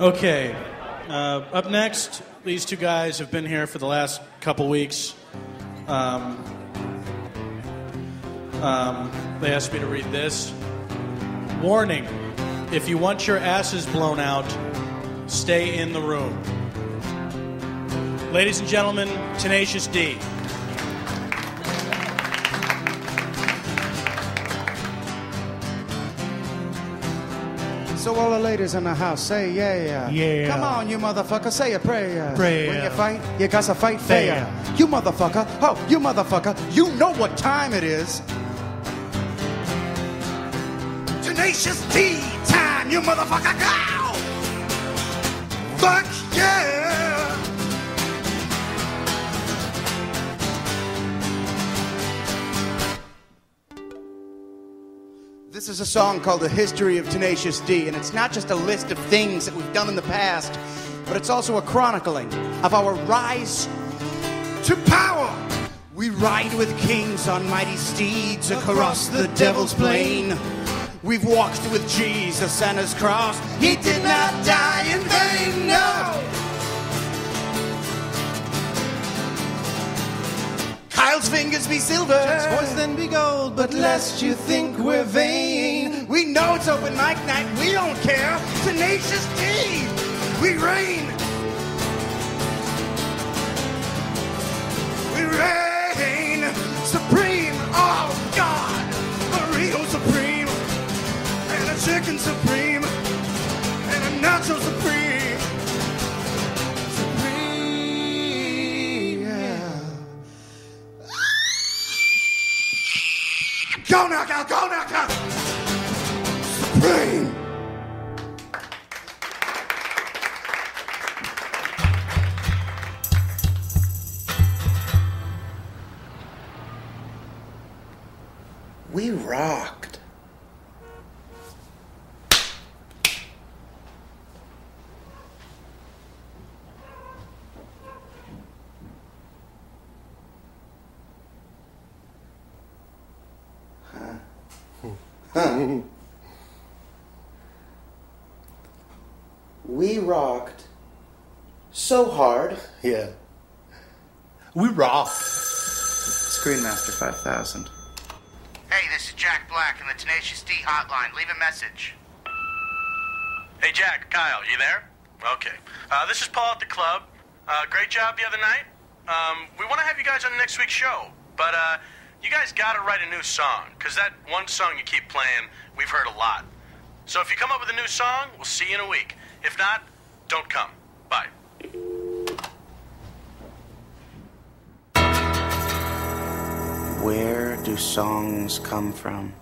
Okay. Up next, these two guys have been here for the last couple weeks. They asked me to read this. Warning, if you want your asses blown out, stay in the room. Ladies and gentlemen, Tenacious D. So all the ladies in the house, say yeah, yeah. Yeah. Come on, you motherfucker, say a prayer. Prayer. When you fight, you gotta fight fair. You motherfucker, oh, you motherfucker, you know what time it is. Tenacious D time, you motherfucker, go! Fuck yeah! This is a song called The History of Tenacious D, and it's not just a list of things that we've done in the past, but it's also a chronicling of our rise to power. We ride with kings on mighty steeds across the devil's plain. We've walked with Jesus and his cross. He did not die in vain, no. Kyle's fingers be silver, Jack's voice then be gold, but lest you think we're vain. We know it's open mic night, we don't care. Tenacious D, we reign. We reign supreme, oh God, burrito supreme, and a chicken supreme, and a nacho supreme. Supreme, yeah. Go knockout, go knockout. Supreme. We rocked. Huh. We rocked so hard. Yeah. We rocked. Screenmaster 5000. Hey, this is Jack Black in the Tenacious D hotline. Leave a message. Hey, Jack, Kyle, you there? Okay. This is Paul at the club. Great job the other night. We want to have you guys on next week's show, but you guys got to write a new song, because that one song you keep playing, we've heard a lot. So if you come up with a new song, we'll see you in a week. If not, don't come. Bye. Where do songs come from?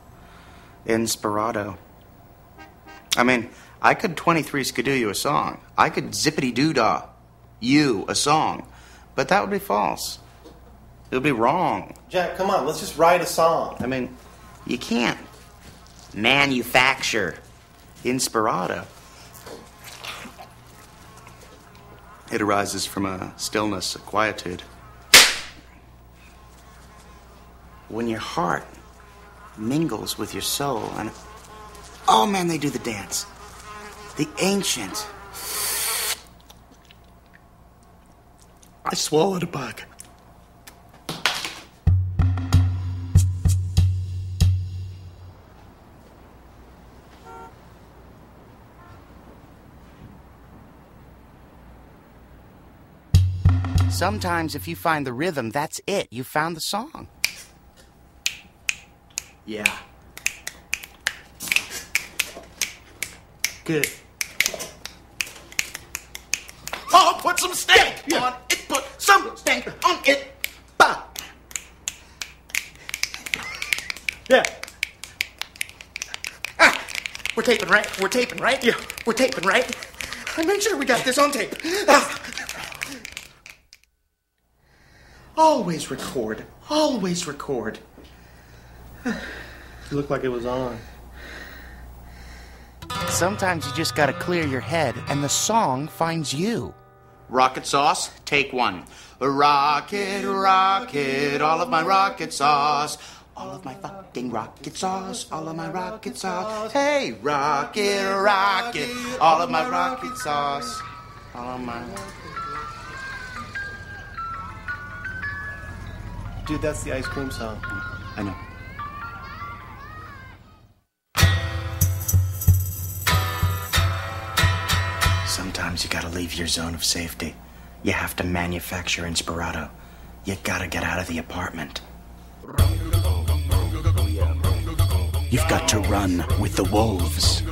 Inspirado. I mean, I could 23 skidoo you a song. I could zippity-doo-dah you a song. But that would be false. It would be wrong. Jack, come on, let's just write a song. I mean, you can't manufacture Inspirado. It arises from a stillness, a quietude. When your heart mingles with your soul, and oh man, they do the dance. The ancient. I swallowed a bug. Sometimes if you find the rhythm, that's it. You found the song. Yeah. Good. Oh, put some stank on it. Put some stank on it. Bah. Yeah. Ah, we're taping, right? We're taping, right? Yeah. We're taping, right? I make sure we got this on tape. Ah. Always record. Always record. You looked like it was on. Sometimes you just gotta clear your head, and the song finds you. Rocket sauce, take one. Rocket, rocket, all of my rocket sauce. all of my fucking rocket sauce, all of my rocket sauce. Hey, rocket, rocket, all of my rocket sauce, all of my... Dude, that's the ice cream song. I know. Sometimes you gotta leave your zone of safety. You have to manufacture Inspirado. You gotta get out of the apartment. You've got to run with the wolves.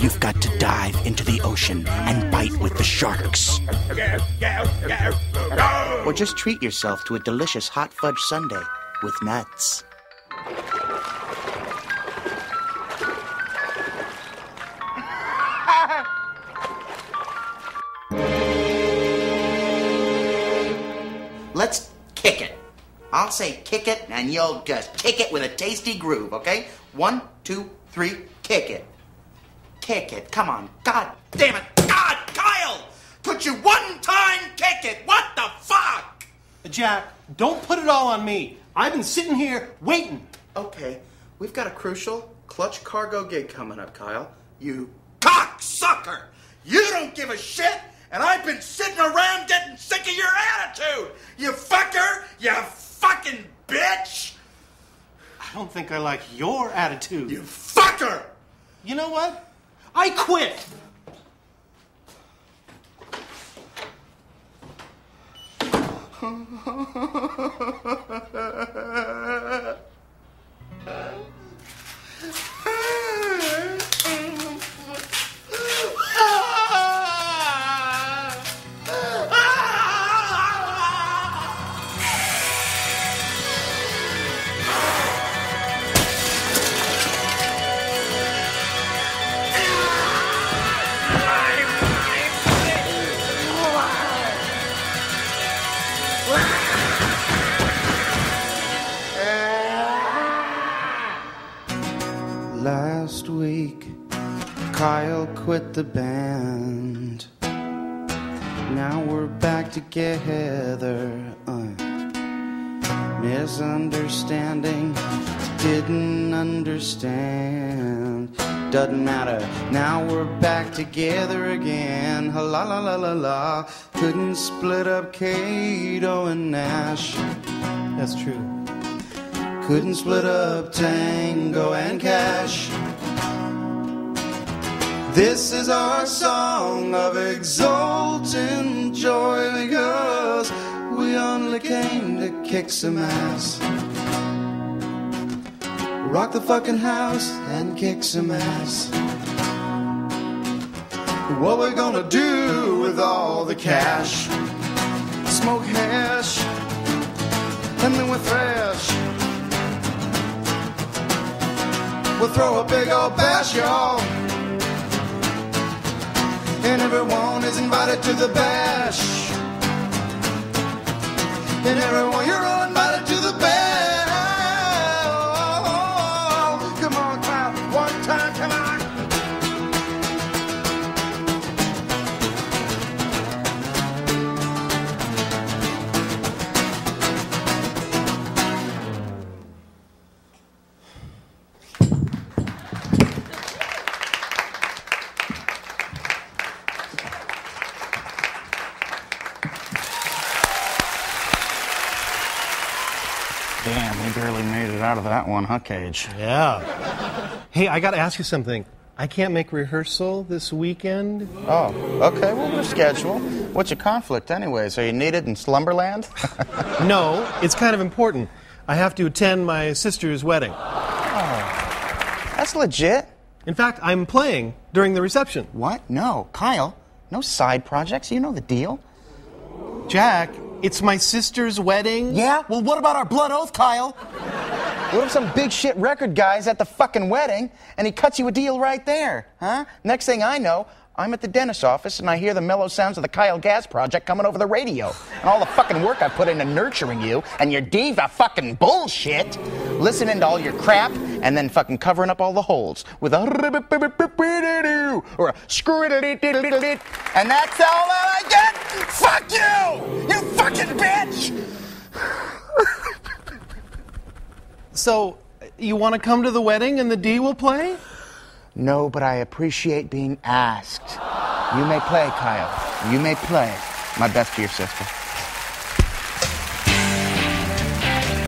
You've got to dive into the ocean and bite with the sharks. Or just treat yourself to a delicious hot fudge sundae with nuts. Let's kick it. I'll say kick it, and you'll just kick it with a tasty groove, okay? 1, 2, 3, kick it. Kick it. Come on. God damn it. God, Kyle! Put you one time, kick it. What the fuck? Jack, don't put it all on me. I've been sitting here waiting. Okay, we've got a crucial clutch cargo gig coming up, Kyle. You cocksucker! You don't give a shit! And I've been sitting around getting sick of your attitude! You fucker! You fucking bitch! I don't think I like your attitude. You fucker! You know what? I quit! Last week, Kyle quit the band. Now we're back together. Misunderstanding, didn't understand. Doesn't matter, now we're back together again. Ha la la la la la. Couldn't split up Cato and Nash. That's true. Couldn't split up Tango and Cash. This is our song of exultant joy, because we only came to kick some ass. Rock the fucking house and kick some ass. What we're gonna do with all the cash? Smoke hash, and then we're thrash. We'll throw a big old bash, y'all. And everyone is invited to the bash. And everyone, you're all invited to the bash. Come on, Kyle, one time, come out of that one, huh, Cage? Yeah. Hey, I gotta ask you something. I can't make rehearsal this weekend. Oh, okay, well, we'll schedule. What's your conflict, anyways? Are you needed in Slumberland? No, it's kind of important. I have to attend my sister's wedding. Oh, that's legit. In fact, I'm playing during the reception. What? No, Kyle, no side projects. You know the deal. Jack, it's my sister's wedding. Yeah? Well, what about our blood oath, Kyle? What if some big shit record guy's at the fucking wedding and he cuts you a deal right there, huh? Next thing I know, I'm at the dentist's office and I hear the mellow sounds of the Kyle Gass project coming over the radio. And all the fucking work I put into nurturing you and your diva fucking bullshit, listening to all your crap and then fucking covering up all the holes with a or a screw it, and that's all I get! Fuck you! You fucking bitch! So, you want to come to the wedding and the D will play? No, but I appreciate being asked. You may play, Kyle. You may play. My best to your sister.